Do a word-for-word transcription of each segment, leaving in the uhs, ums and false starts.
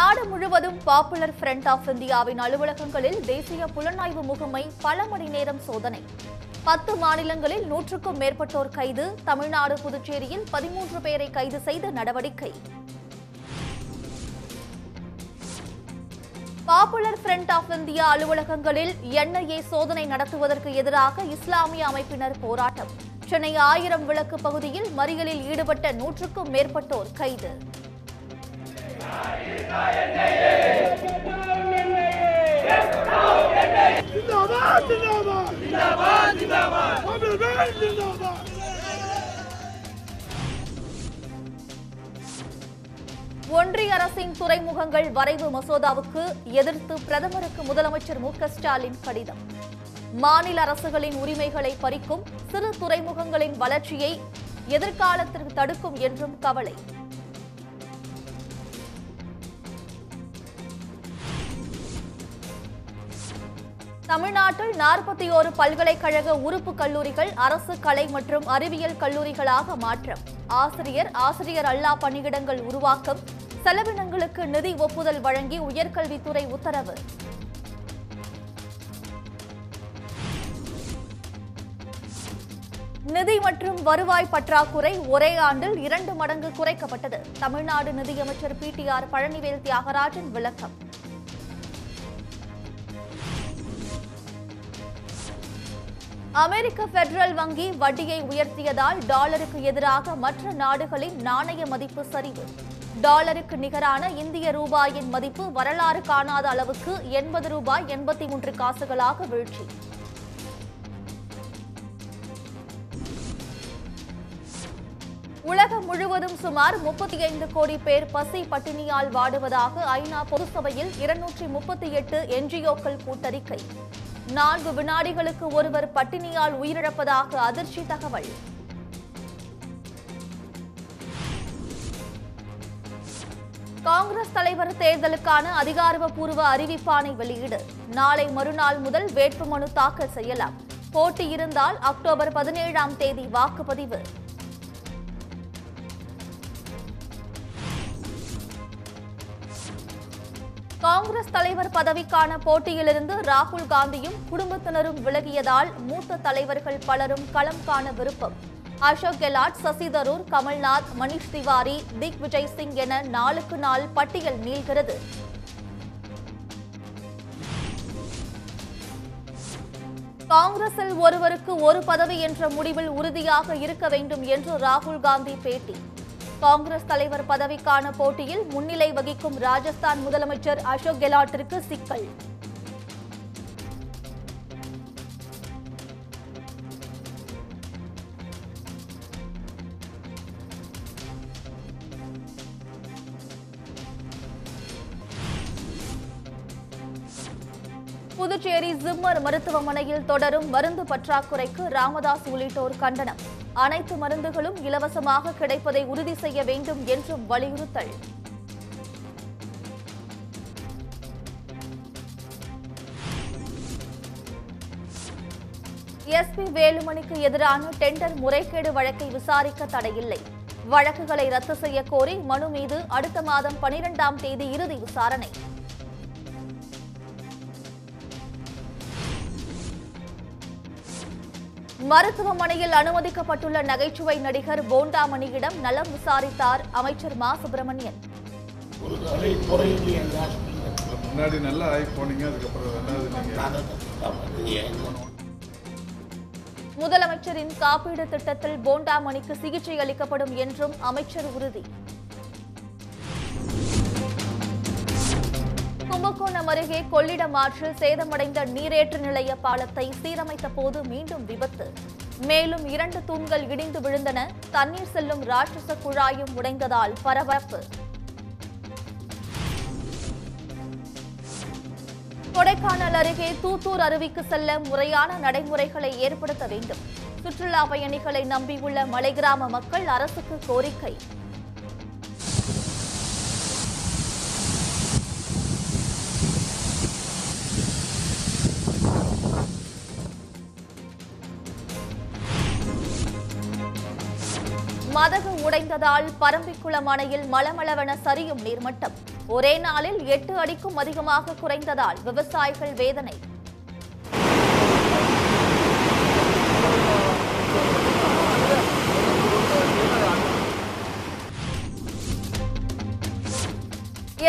நாடு முழுவதும் popular Front of இந்தியாவின் அலுவலகங்களில் தேசிய புலனாய்வு முகமை பல மணி நேரம் சோதனை. பத்து மாநிலங்களில் நூற்றுக்கும் மேற்பட்டோர் கைது. தமிழ்நாடு புதுச்சேரியில் பதிமூன்று பேரை கைது செய்த நடவடிக்கை. பாப்புலர் ஃப்ரண்ட் ஆஃப் இந்தியா அலுவலகங்களில் என்ஐஏ சோதனை நடத்துவதற்கு எதிராக இஸ்லாமிய அமைப்பினர் போராட்டம். சென்னை ஆயிரம் விளக்கு பகுதியில் மறியலில் ஈடுபட்ட நூற்றுக்கும் மேற்பட்டோர் கைது. ஒன்றிய அரசின் துறைமுகங்கள் வரைவு மசோதாவுக்கு எதிர்த்து பிரதமருக்கு முதலமைச்சர் மு க ஸ்டாலின் கடிதம். மாநில அரசுகளின் உரிமைகளை பறிக்கும் சிறு துறைமுகங்களின் வளர்ச்சியை எதிர்காலத்திற்கு தடுக்கும் என்றும் கவலை. தமிழ்நாட்டில் நாற்பத்தி ஒரு பல்கலைக்கழக உறுப்பு கல்லூரிகள் அரசு கலை மற்றும் அறிவியல் கல்லூரிகளாக மாற்றம். ஆசிரியர் ஆசிரியர் அல்லா பணியிடங்கள் உருவாக்கம். செலவினங்களுக்கு நிதி ஒப்புதல் வழங்கி உயர்கல்வித்துறை உத்தரவு. நிதி மற்றும் வருவாய் பற்றாக்குறை ஒரே ஆண்டில் இரண்டு மடங்கு குறைக்கப்பட்டது. தமிழ்நாடு நிதியமைச்சர் P T R Palanivel Thiagarajan விளக்கம். அமெரிக்க பெடரல் வங்கி வட்டியை உயர்த்தியதால் டாலருக்கு எதிராக மற்ற நாடுகளின் நாணய மதிப்பு சரிவு. டாலருக்கு நிகரான இந்திய ரூபாயின் மதிப்பு வரலாறு காணாத அளவுக்கு எண்பது ரூபாய் எண்பத்தி மூன்று காசுகளாக வீழ்ச்சி. உலகம் முழுவதும் சுமார் முப்பத்தி ஐந்து கோடி பேர் பசி பட்டினியால் வாடுவதாக ஐநா பொதுச்சபையில் இருநூற்றி முப்பத்தி எட்டு என்ஜிஓக்கள் கூட்டறிக்கை. நான்கு வினாடிகளுக்கு ஒருவர் பட்டினியால் உயிரிழப்பதாக அதிர்ச்சி தகவல். காங்கிரஸ் தலைவர் தேர்தலுக்கான அதிகாரப்பூர்வ அறிவிப்பாணை வெளியீடு. நாளை மறுநாள் முதல் வேட்புமனு தாக்கல் செய்யலாம். போட்டி இருந்தால் அக்டோபர் பதினேழாம் தேதி வாக்குப்பதிவு. காங்கிரஸ் தலைவர் பதவிக்கான போட்டியிலிருந்து ராகுல் காந்தியும் குடும்பத்தினரும் விலகியதால் மூத்த தலைவர்கள் பலரும் களம் காண விருப்பம். அசோக் கெலாட், சசி தரூர், கமல்நாத், மணிஷ் திவாரி, திக் விஜய் சிங் என நாளுக்கு நாள் பட்டியல் நீள்கிறது. காங்கிரஸில் ஒருவருக்கு ஒரு பதவி என்ற முடிவில் உறுதியாக இருக்க வேண்டும் என்று ராகுல் காந்தி பேட்டி. காங்கிரஸ் தலைவர் பதவிக்கான போட்டியில் முன்னிலை வகிக்கும் ராஜஸ்தான் முதலமைச்சர் அசோக் கெலாட்டிற்கு சிக்கல். புதுச்சேரி ஜிம்மர் மருத்துவமனையில் தொடரும் மருந்து பற்றாக்குறைக்கு ராமதாஸ் உள்ளிட்டோர் கண்டனம். அனைத்து மருந்துகளும் இலவசமாக கிடைப்பதை உறுதி செய்ய வேண்டும் என்றும் வலியுறுத்தல். எஸ்பி வேலுமணிக்கு எதிரான டெண்டர் முறைகேடு வழக்கை விசாரிக்க தடையில்லை. வழக்குகளை ரத்து செய்ய கோரி மனு மீது அடுத்த மாதம் பனிரெண்டாம் தேதி இறுதி விசாரணை. மருத்துவமனையில் அனுமதிக்கப்பட்டுள்ள நகைச்சுவை நடிகர் போண்டாமணியிடம் நலம் விசாரித்தார் அமைச்சர் மா சுப்பிரமணியன். முதலமைச்சரின் காப்பீடு திட்டத்தில் போண்டாமணிக்கு சிகிச்சை அளிக்கப்படும் என்றும் அமைச்சர் உறுதி. கும்பகோணம் அருகே கொள்ளிடம் ஆற்றில் சேதமடைந்த நீரேற்று நிலைய பாலத்தை சீரமைத்த போது மீண்டும் விபத்து. மேலும் இரண்டு தூண்கள் இடிந்து விழுந்தன. தண்ணீர் செல்லும் ராட்சச குழாயும் உடைந்ததால் பரபரப்பு. கொடைக்கானல் அருகே தூத்தூர் அருவிக்கு செல்ல முறையான நடைமுறைகளை ஏற்படுத்த வேண்டும். சுற்றுலா பயணிகளை நம்பியுள்ள மலைகிராம மக்கள் அரசுக்கு கோரிக்கை. மதகு உடை குறைந்ததால் பரம்பிக்குளம் அணையில் மலமளவன சரியும் நீர்மட்டம். ஒரே நாளில் எட்டு அடிக்கும் அதிகமாக குறைந்ததால் விவசாயிகள் வேதனை.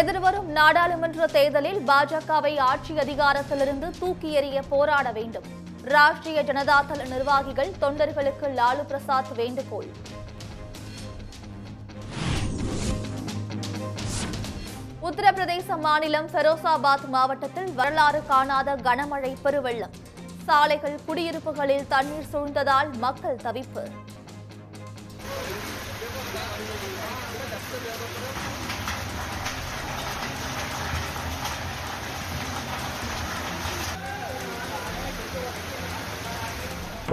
எதிர்வரும் நாடாளுமன்ற தேர்தலில் பாஜகவை ஆட்சி அதிகாரத்திலிருந்து தூக்கி எறிய போராட வேண்டும். ராஷ்டிரிய ஜனதா தள நிர்வாகிகள் தொண்டர்களுக்கு லாலு பிரசாத் வேண்டுகோள். உத்தரப்பிரதேச மாநிலம் ஃபெரோசாபாத் மாவட்டத்தில் வரலாறு காணாத கனமழை, பெருவெள்ளம். சாலைகள், குடியிருப்புகளில் தண்ணீர் சூழ்ந்ததால் மக்கள் தவிப்பு.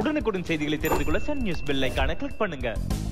உடனுக்குடன் செய்திகளை தெரிந்து கொள்ள சன் நியூஸ் பெல் ஐகானை கிளிக் பண்ணுங்க.